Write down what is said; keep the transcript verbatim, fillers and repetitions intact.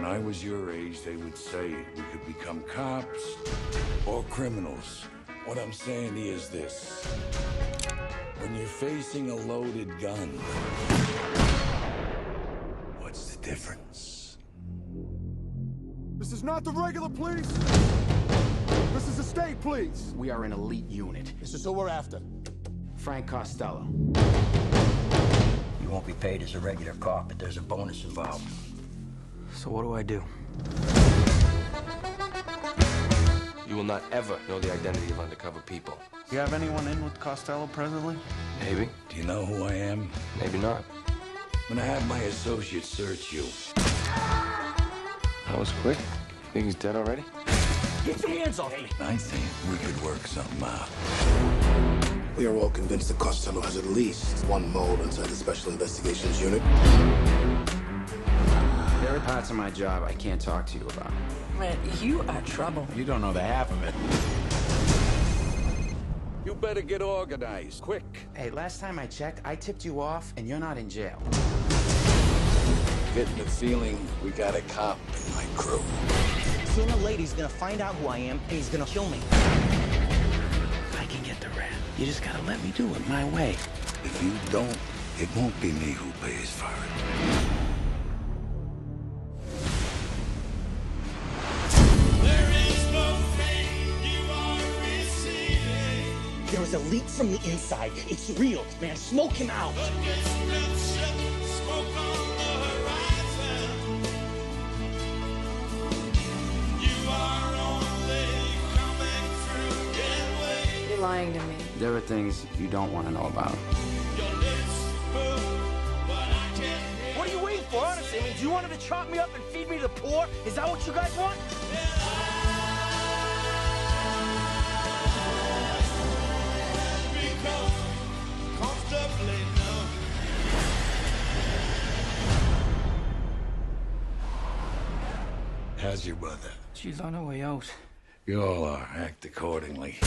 When I was your age, they would say we could become cops or criminals. What I'm saying is this. When you're facing a loaded gun, what's the difference? This is not the regular police. This is the state police. We are an elite unit. This is who we're after. Frank Costello. You won't be paid as a regular cop, but there's a bonus involved. So what do I do? You will not ever know the identity of undercover people. You have anyone in with Costello presently? Maybe. Do you know who I am? Maybe not. I'm gonna have my associates search you. That was quick. You think he's dead already? Get your hands off me! I think we could work something out. We are all convinced that Costello has at least one mole inside the Special Investigations Unit. There are parts of my job I can't talk to you about. Man, you are trouble. You don't know the half of it. You better get organized, quick. Hey, last time I checked, I tipped you off, and you're not in jail. Getting the feeling we got a cop in my crew. Sooner or later, he's gonna find out who I am, and he's gonna kill me. I can get the rat. You just gotta let me do it my way. If you don't, it won't be me who pays for it. There is a leak from the inside. It's real, man. Smoke him out. Smoke on the horizon. You are only coming through gateway. You're lying to me. There are things you don't want to know about. Your lips move, but I can't hear. What are you waiting for, honestly? I mean, do you want him to chop me up and feed me to the poor? Is that what you guys want? How's your mother? She's on her way out. You all are. Act accordingly.